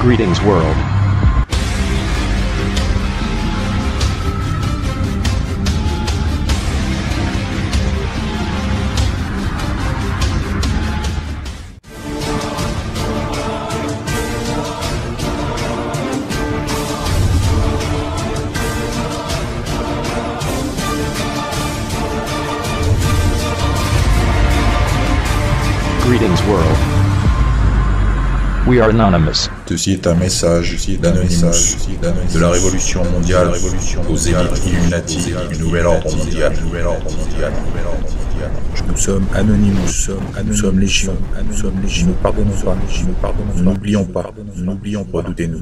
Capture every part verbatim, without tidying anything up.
Greetings, world. Greetings, world. We are anonymous. Ceci est un message d'Anonymous de la révolution mondiale aux élites Illuminati du nouvel ordre mondial. Nous sommes anonymes, nous sommes légions, nous sommes légions, nous ne pardonnons pas, nous n'oublions pas, nous n'oublions pas, doutez-nous.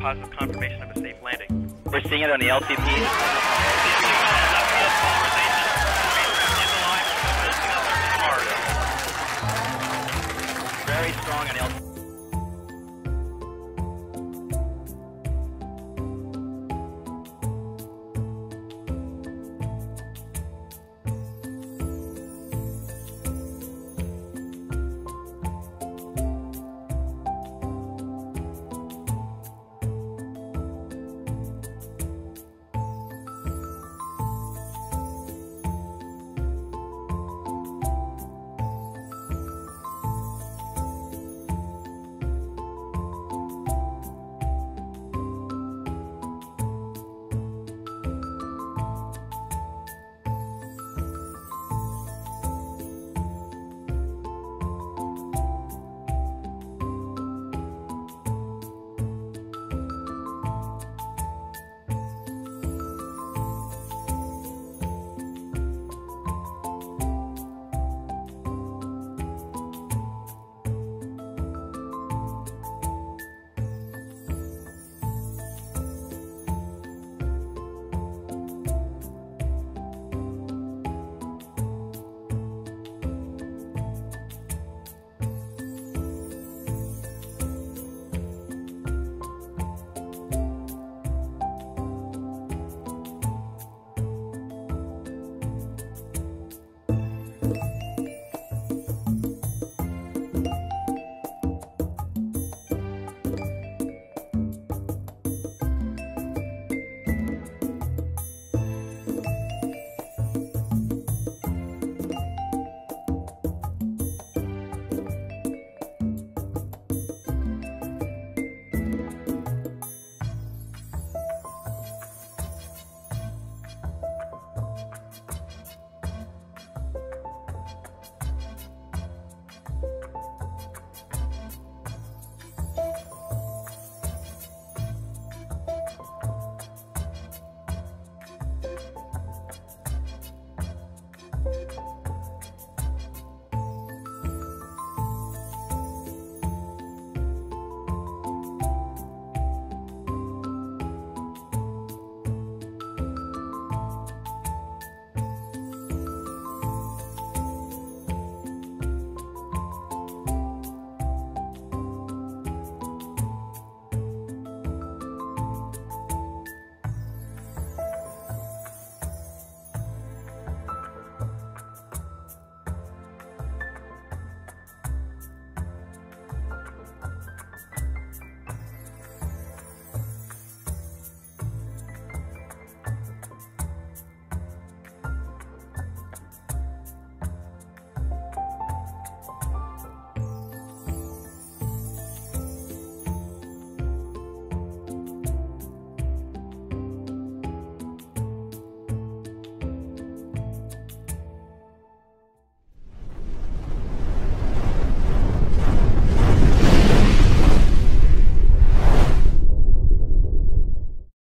positive confirmation of a safe landing. We're seeing it on the L T P.